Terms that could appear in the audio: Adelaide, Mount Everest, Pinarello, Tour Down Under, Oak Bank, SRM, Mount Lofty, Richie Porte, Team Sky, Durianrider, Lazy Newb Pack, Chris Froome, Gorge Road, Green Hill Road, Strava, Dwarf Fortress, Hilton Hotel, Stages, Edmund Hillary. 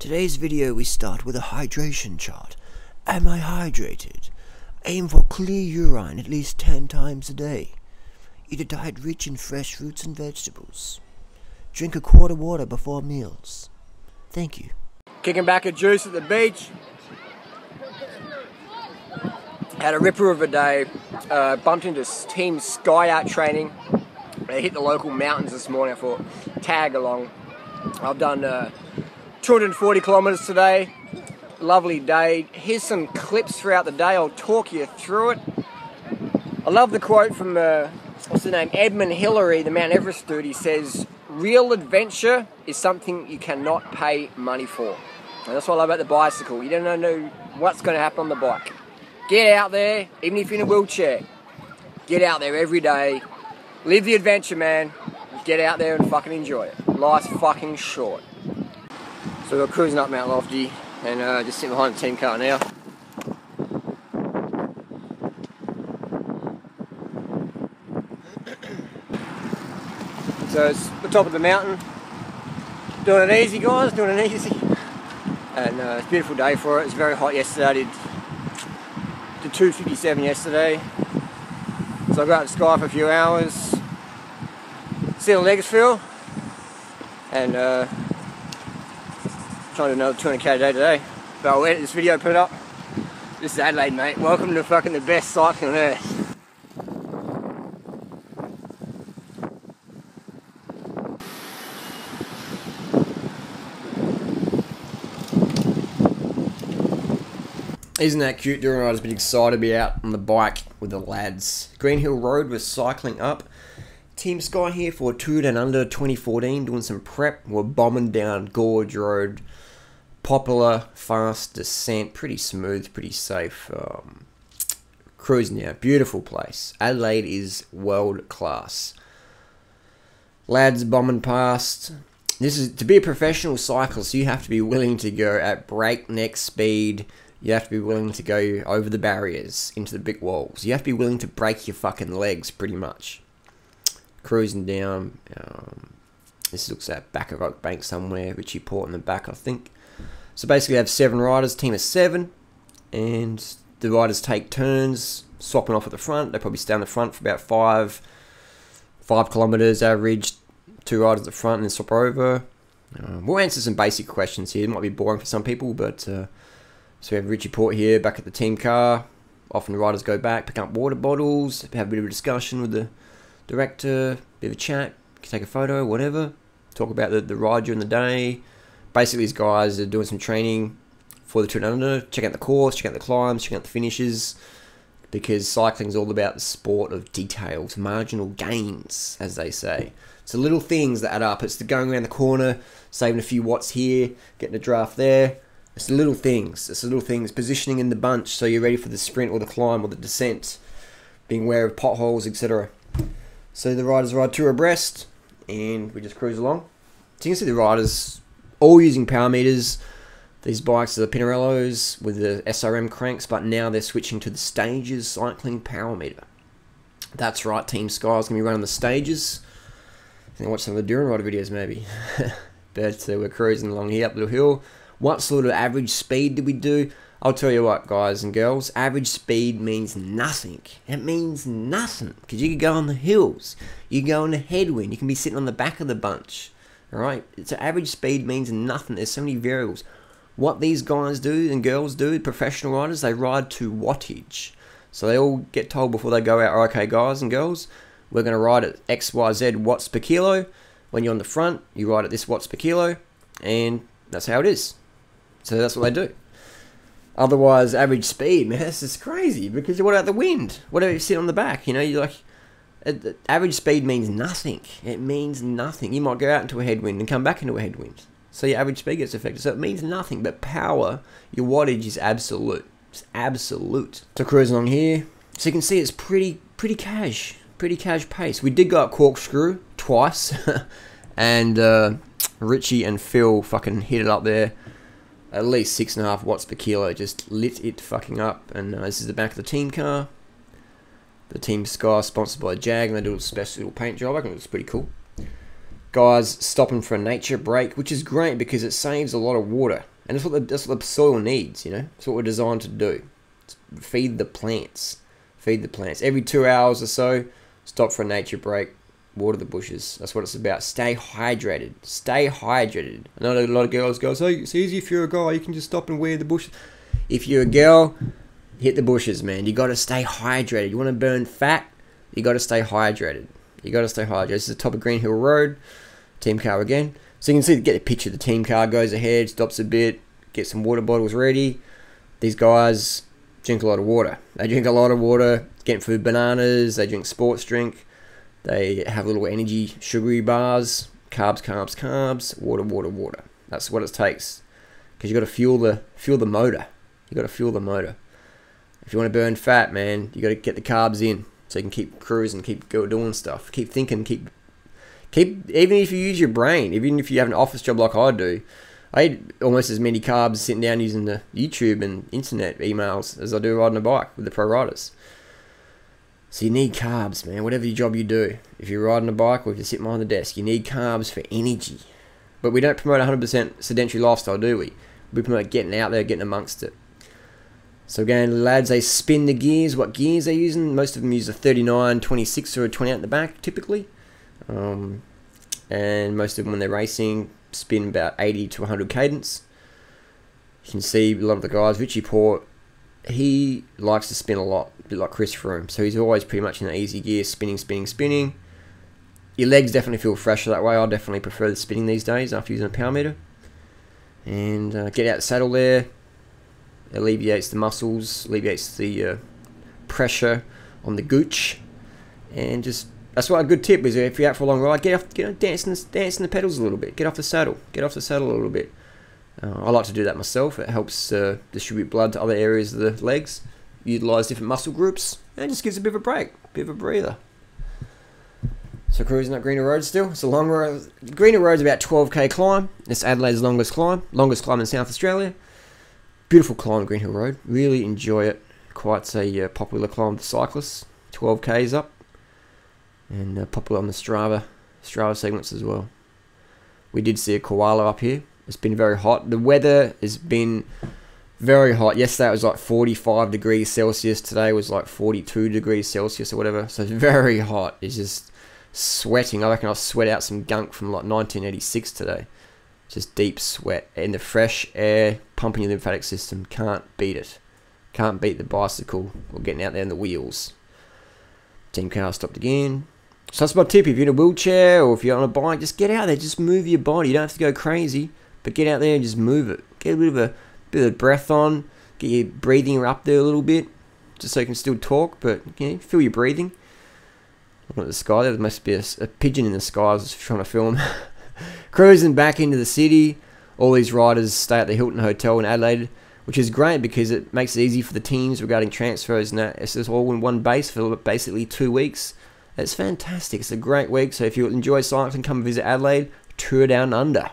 Today's video we start with a hydration chart. Am I hydrated? Aim for clear urine at least 10 times a day. Eat a diet rich in fresh fruits and vegetables. Drink a quart of water before meals. Thank you. Kicking back a juice at the beach. Had a ripper of a day. Bumped into Team Sky out training. They hit the local mountains this morning for tag along. I've done 240 kilometers today. Lovely day. Here's some clips throughout the day. I'll talk you through it. I love the quote from Edmund Hillary, the Mount Everest dude. He says, "Real adventure is something you cannot pay money for." And that's what I love about the bicycle. You don't know what's going to happen on the bike. Get out there, even if you're in a wheelchair. Get out there every day. Live the adventure, man. Get out there and fucking enjoy it. Life's fucking short. So we're cruising up Mount Lofty and just sitting behind the team car now. So it's the top of the mountain. Doing it easy, guys, doing it easy. And it's a beautiful day for it. It was very hot yesterday. I did 257 yesterday. So I got out to Sky for a few hours. See the legs feel. And trying to do another 200k a day today, but I'll edit this video, put it up. This is Adelaide, mate. Welcome to fucking the best cycling on earth. Isn't that cute? During I was a bit excited to be out on the bike with the lads. Green Hill Road was cycling up. Team Sky here for Tour Down Under 2014, doing some prep. We're bombing down Gorge Road. Popular, fast descent, pretty smooth, pretty safe. Cruising now, beautiful place. Adelaide is world class. Lads bombing past. This is to be a professional cyclist, you have to be willing to go at breakneck speed. You have to be willing to go over the barriers, into the brick walls. You have to be willing to break your fucking legs, pretty much. Cruising down. This looks at back of Oak Bank somewhere. Richie Porte in the back, I think. So basically they have 7 riders, team of 7, and the riders take turns swapping off at the front. They probably stay on the front for about 5 kilometers average, 2 riders at the front and then swap over. We'll answer some basic questions here. It might be boring for some people, but so we have Richie Porte here back at the team car. Often the riders go back, pick up water bottles, have a bit of a discussion with the director, bit of a chat, can take a photo, whatever. Talk about the ride during the day. Basically, these guys are doing some training for the Tour Down Under. Check out the course, check out the climbs, check out the finishes. Because cycling is all about the sport of details, marginal gains, as they say. So little things that add up. It's the going around the corner, saving a few watts here, getting a draft there. It's the little things. It's the little things. Positioning in the bunch so you're ready for the sprint or the climb or the descent. Being aware of potholes, etc. So the riders ride 2 abreast, and we just cruise along. So you can see the riders all using power meters. These bikes are the Pinarellos with the SRM cranks, but now they're switching to the Stages cycling power meter. That's right, Team Sky is going to be running the Stages. And watch some of the Duran Rider videos maybe. But we're cruising along here up the little hill. What sort of average speed did we do? I'll tell you what, guys and girls, average speed means nothing. It means nothing, because you can go on the hills, you can go on the headwind, you can be sitting on the back of the bunch, alright? So average speed means nothing, there's so many variables. What these guys do and girls do, professional riders, they ride to wattage. So they all get told before they go out, okay guys and girls, we're going to ride at X, Y, Z watts per kilo. When you're on the front, you ride at this watts per kilo, and that's how it is. So that's what they do. Otherwise, average speed, man, this is crazy, because what about the wind? What about you sit on the back? You know, you're like, average speed means nothing. It means nothing. You might go out into a headwind and come back into a headwind. So your average speed gets affected. So it means nothing, but power, your wattage is absolute. It's absolute. So cruising along here. So you can see it's pretty cash pace. We did go up Corkscrew twice, and Richie and Phil fucking hit it up there. at least 6.5 watts per kilo. Just lit it fucking up. And this is the back of the team car. The Team Sky, sponsored by Jag, and they do a special little paint job. I think it's pretty cool. Guys stopping for a nature break, which is great because it saves a lot of water. And that's what the soil needs, you know. It's what we're designed to do. It's feed the plants. Feed the plants. Every 2 hours or so, stop for a nature break. Water the bushes. That's what it's about. Stay hydrated. Stay hydrated. I know a lot of girls go, so it's easy if you're a guy. You can just stop and wear the bushes. If you're a girl... hit the bushes, man. You got to stay hydrated. You want to burn fat? You got to stay hydrated. You got to stay hydrated. This is the top of Green Hill Road. Team car again. So you can see, get a picture. The team car goes ahead, stops a bit, get some water bottles ready. These guys drink a lot of water. They drink a lot of water, getting food, bananas. They drink sports drink. They have little energy, sugary bars, carbs, carbs, carbs, water, water, water. That's what it takes because you got to fuel the motor. You got to fuel the motor. If you want to burn fat, man, you got to get the carbs in so you can keep cruising, keep doing stuff, keep thinking, keep. Even if you use your brain, even if you have an office job like I do, I eat almost as many carbs sitting down using the YouTube and internet emails as I do riding a bike with the pro riders. So you need carbs, man. Whatever your job you do, if you're riding a bike or if you're sitting behind the desk, you need carbs for energy. But we don't promote 100% sedentary lifestyle, do we? We promote getting out there, getting amongst it. So again, lads, they spin the gears. What gears they're using? Most of them use a 39, 26, or a 20 out the back, typically. And most of them, when they're racing, spin about 80 to 100 cadence. You can see a lot of the guys. Richie Porte, he likes to spin a lot, a bit like Chris Froome. So he's always pretty much in the easy gear, spinning, spinning, spinning. Your legs definitely feel fresher that way. I definitely prefer the spinning these days after using a power meter. And get out the saddle there. Alleviates the muscles, alleviates the pressure on the gooch, and just that's what a good tip is. If you're out for a long ride, get off, you know, dance in the pedals a little bit. Get off the saddle a little bit. I like to do that myself. It helps distribute blood to other areas of the legs, utilize different muscle groups, and just gives a bit of a break, a bit of a breather. So cruising up Green Hill Road still. It's a long road. Green Hill Road's about 12k climb. It's Adelaide's longest climb in South Australia. Beautiful climb, Green Hill Road. Really enjoy it. Quite a popular climb for cyclists. 12Ks up. And popular on the Strava segments as well. We did see a koala up here. It's been very hot. The weather has been very hot. Yesterday it was like 45 degrees Celsius. Today was like 42 degrees Celsius or whatever. So it's very hot. It's just sweating. I reckon I'll sweat out some gunk from like 1986 today. Just deep sweat and the fresh air pumping your lymphatic system. Can't beat it. Can't beat the bicycle or getting out there on the wheels. Team car stopped again. So that's my tip. If you're in a wheelchair or if you're on a bike, just get out there. Just move your body. You don't have to go crazy, but get out there and just move it. Get a bit of breath on. Get your breathing up there a little bit, just so you can still talk, but you know, feel your breathing. Look at the sky. There must be a pigeon in the sky I was trying to film. Cruising back into the city. All these riders stay at the Hilton Hotel in Adelaide, which is great because it makes it easy for the teams regarding transfers and that. It's just all in one base for basically 2 weeks. It's fantastic. It's a great week. So if you enjoy cycling, come visit Adelaide. Tour Down Under.